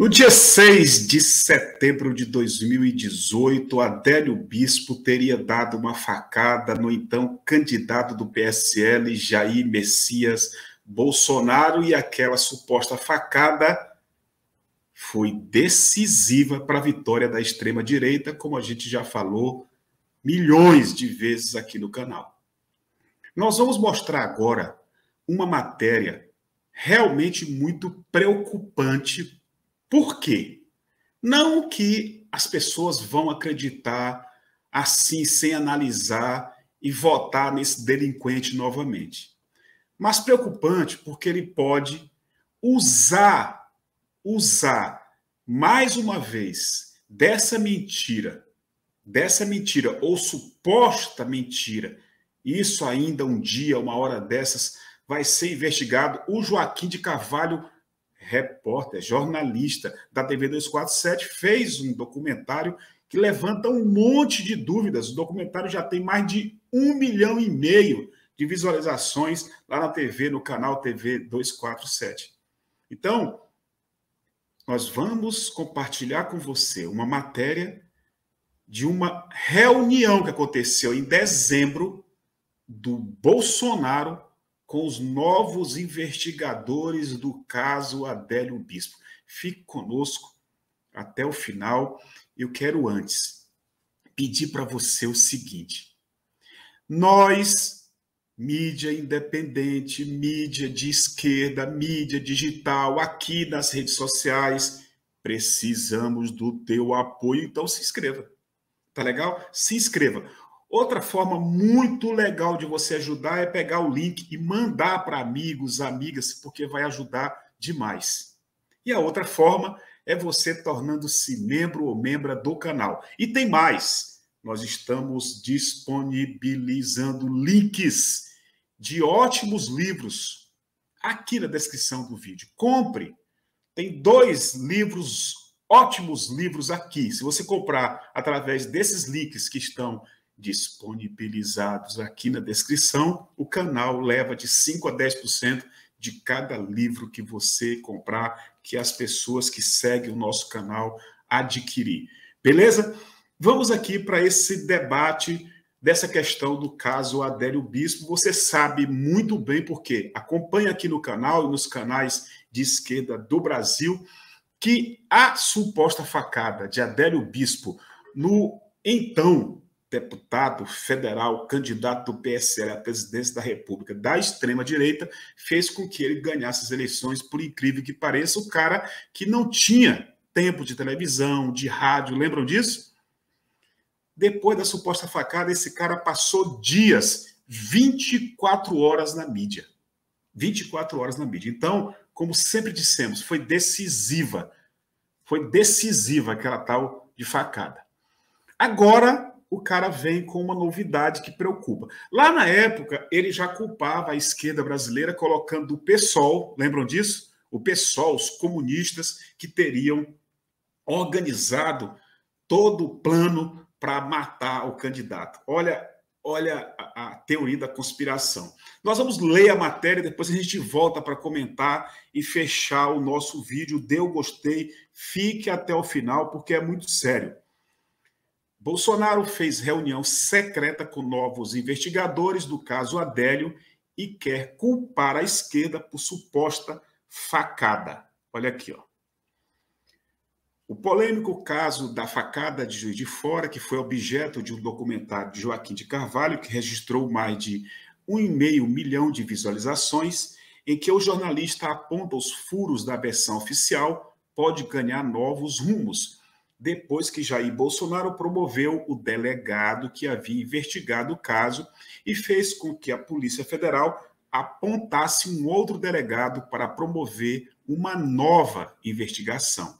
No dia 6 de setembro de 2018, Adélio Bispo teria dado uma facada no então candidato do PSL, Jair Messias Bolsonaro, e aquela suposta facada foi decisiva para a vitória da extrema-direita, como a gente já falou milhões de vezes aqui no canal. Nós vamos mostrar agora uma matéria realmente muito preocupante. Por quê? Não que as pessoas vão acreditar assim, sem analisar e votar nesse delinquente novamente. Mas preocupante porque ele pode usar mais uma vez dessa mentira ou suposta mentira. Isso ainda um dia, uma hora dessas, vai ser investigado. O Joaquim de Carvalho, repórter, jornalista da TV 247, fez um documentário que levanta um monte de dúvidas. O documentário já tem mais de 1,5 milhão de visualizações lá na TV, no canal TV 247. Então, nós vamos compartilhar com você uma matéria de uma reunião que aconteceu em dezembro do Bolsonaro com os novos investigadores do caso Adélio Bispo. Fique conosco até o final. Eu quero antes pedir para você o seguinte: nós, mídia independente, mídia de esquerda, mídia digital, aqui nas redes sociais, precisamos do teu apoio, então se inscreva. Tá legal? Se inscreva. Outra forma muito legal de você ajudar é pegar o link e mandar para amigos, amigas, porque vai ajudar demais. E a outra forma é você tornando-se membro ou membra do canal. E tem mais! Nós estamos disponibilizando links de ótimos livros aqui na descrição do vídeo. Compre! Tem 2 livros, ótimos livros aqui. Se você comprar através desses links que estão disponibilizados aqui na descrição, o canal leva de 5 a 10% de cada livro que você comprar, que as pessoas que seguem o nosso canal adquirir. Beleza? Vamos aqui para esse debate dessa questão do caso Adélio Bispo. Você sabe muito bem porque acompanha aqui no canal e nos canais de esquerda do Brasil que a suposta facada de Adélio Bispo no então deputado federal, candidato do PSL à presidência da República da extrema-direita, fez com que ele ganhasse as eleições, por incrível que pareça, o cara que não tinha tempo de televisão, de rádio, lembram disso? Depois da suposta facada, esse cara passou dias, 24 horas na mídia. 24 horas na mídia. Então, como sempre dissemos, foi decisiva. Foi decisiva aquela tal de facada. Agora, o cara vem com uma novidade que preocupa. Lá na época, ele já culpava a esquerda brasileira colocando o PSOL, lembram disso? O PSOL, os comunistas, que teriam organizado todo o plano para matar o candidato. Olha a teoria da conspiração. Nós vamos ler a matéria, depois a gente volta para comentar e fechar o nosso vídeo. Dê o gostei, fique até o final, porque é muito sério. Bolsonaro fez reunião secreta com novos investigadores do caso Adélio e quer culpar a esquerda por suposta facada. Olha aqui, ó. O polêmico caso da facada de Juiz de Fora, que foi objeto de um documentário de Joaquim de Carvalho, que registrou mais de 1,5 milhão de visualizações, em que o jornalista aponta os furos da versão oficial, pode ganhar novos rumos depois que Jair Bolsonaro promoveu o delegado que havia investigado o caso e fez com que a Polícia Federal apontasse um outro delegado para promover uma nova investigação.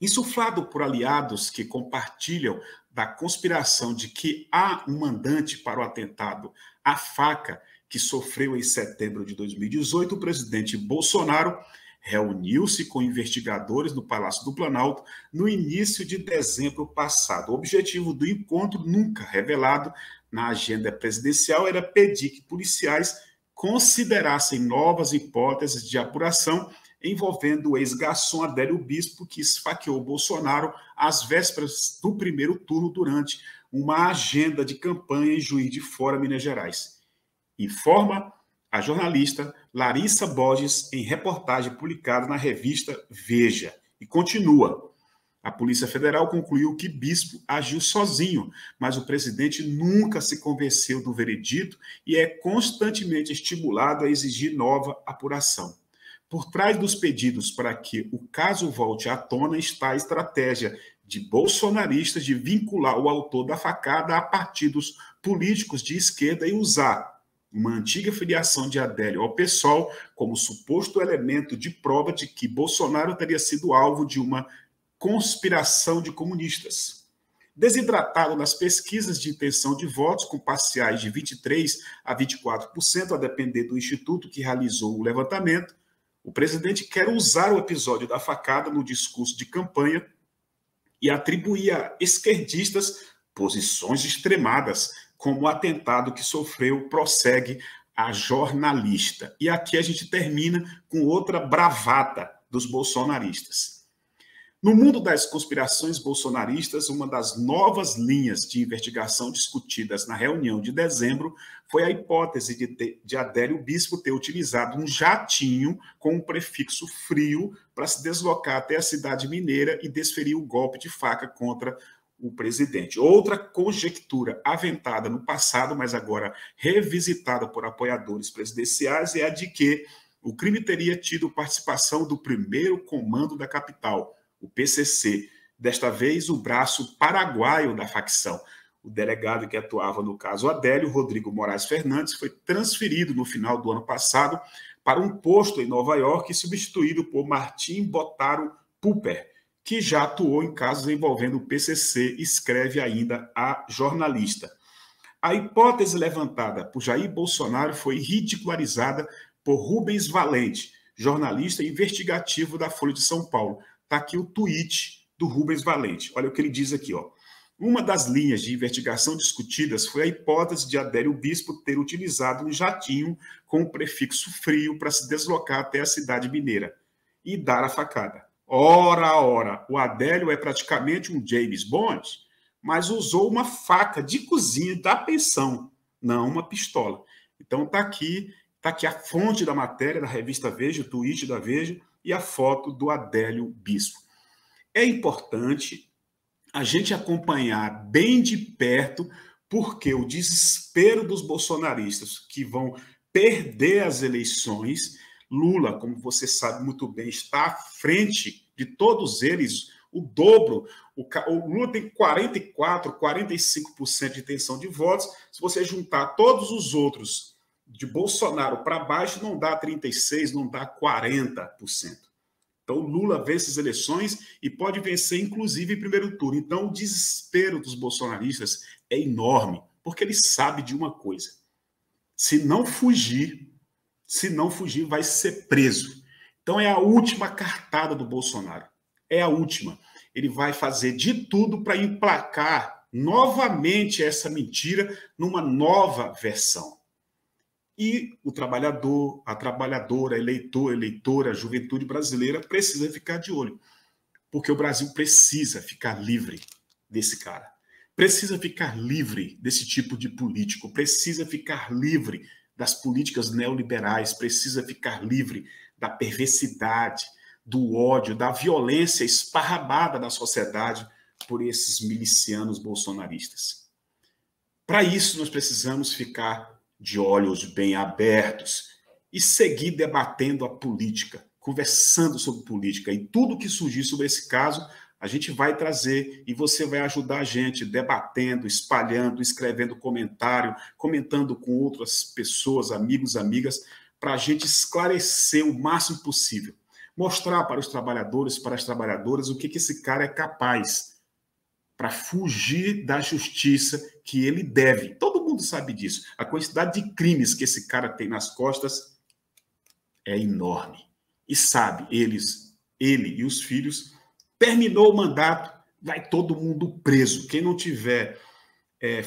Insuflado por aliados que compartilham da conspiração de que há um mandante para o atentado à faca que sofreu em setembro de 2018, o presidente Bolsonaro reuniu-se com investigadores no Palácio do Planalto no início de dezembro passado. O objetivo do encontro, nunca revelado na agenda presidencial, era pedir que policiais considerassem novas hipóteses de apuração envolvendo o ex-garçom Adélio Bispo, que esfaqueou Bolsonaro às vésperas do primeiro turno durante uma agenda de campanha em Juiz de Fora, Minas Gerais. Informa a jornalista Larissa Borges em reportagem publicada na revista Veja. E continua. A Polícia Federal concluiu que Bispo agiu sozinho, mas o presidente nunca se convenceu do veredito e é constantemente estimulado a exigir nova apuração. Por trás dos pedidos para que o caso volte à tona está a estratégia de bolsonaristas de vincular o autor da facada a partidos políticos de esquerda e usar uma antiga filiação de Adélio ao PSOL como suposto elemento de prova de que Bolsonaro teria sido alvo de uma conspiração de comunistas. Desidratado nas pesquisas de intenção de votos, com parciais de 23% a 24%, a depender do instituto que realizou o levantamento, o presidente quer usar o episódio da facada no discurso de campanha e atribuir a esquerdistas posições extremadas, como o atentado que sofreu, prossegue a jornalista. E aqui a gente termina com outra bravata dos bolsonaristas. No mundo das conspirações bolsonaristas, uma das novas linhas de investigação discutidas na reunião de dezembro foi a hipótese de Adélio Bispo ter utilizado um jatinho com um prefixo frio para se deslocar até a cidade mineira e desferir o golpe de faca contra o presidente. Outra conjectura aventada no passado, mas agora revisitada por apoiadores presidenciais, é a de que o crime teria tido participação do primeiro comando da capital, o PCC, desta vez o braço paraguaio da facção. O delegado que atuava no caso Adélio, Rodrigo Moraes Fernandes, foi transferido no final do ano passado para um posto em Nova York e substituído por Martin Botaro Pupper, que já atuou em casos envolvendo o PCC, escreve ainda a jornalista. A hipótese levantada por Jair Bolsonaro foi ridicularizada por Rubens Valente, jornalista investigativo da Folha de São Paulo. Está aqui o tweet do Rubens Valente. Olha o que ele diz aqui, ó. Uma das linhas de investigação discutidas foi a hipótese de Adélio Bispo ter utilizado um jatinho com o prefixo frio para se deslocar até a cidade mineira e dar a facada. Ora, o Adélio é praticamente um James Bond, mas usou uma faca de cozinha da pensão, não uma pistola. Então tá aqui a fonte da matéria da revista Veja, o tweet da Veja e a foto do Adélio Bispo. É importante a gente acompanhar bem de perto, porque o desespero dos bolsonaristas que vão perder as eleições... Lula, como você sabe muito bem, está à frente de todos eles, o dobro. O Lula tem 44%, 45% de intenção de votos. Se você juntar todos os outros de Bolsonaro para baixo, não dá 36%, não dá 40%. Então, Lula vence as eleições e pode vencer, inclusive, em primeiro turno. Então, o desespero dos bolsonaristas é enorme, porque ele sabe de uma coisa. Se não fugir, vai ser preso. Então é a última cartada do Bolsonaro. É a última. Ele vai fazer de tudo para emplacar novamente essa mentira numa nova versão. E o trabalhador, a trabalhadora, eleitor, eleitora, a juventude brasileira precisa ficar de olho. Porque o Brasil precisa ficar livre desse cara. Precisa ficar livre desse tipo de político. Precisa ficar livre das políticas neoliberais, precisa ficar livre da perversidade, do ódio, da violência esparramada na sociedade por esses milicianos bolsonaristas. Para isso, nós precisamos ficar de olhos bem abertos e seguir debatendo a política, conversando sobre política. E tudo que surgir sobre esse caso, a gente vai trazer e você vai ajudar a gente debatendo, espalhando, escrevendo comentário, comentando com outras pessoas, amigos, amigas, para a gente esclarecer o máximo possível. Mostrar para os trabalhadores, para as trabalhadoras, o que esse cara é capaz para fugir da justiça que ele deve. Todo mundo sabe disso. A quantidade de crimes que esse cara tem nas costas é enorme. E sabe, ele e os filhos... Terminou o mandato, vai todo mundo preso. Quem não tiver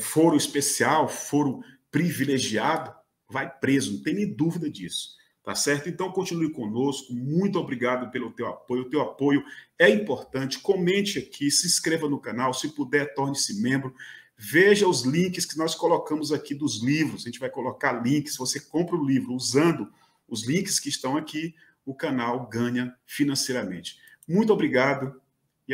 foro especial, foro privilegiado, vai preso, não tem nem dúvida disso. Tá certo? Então, continue conosco. Muito obrigado pelo teu apoio. O teu apoio é importante. Comente aqui, se inscreva no canal. Se puder, torne-se membro. Veja os links que nós colocamos aqui dos livros. A gente vai colocar links. Você compra o livro usando os links que estão aqui. O canal ganha financeiramente. Muito obrigado e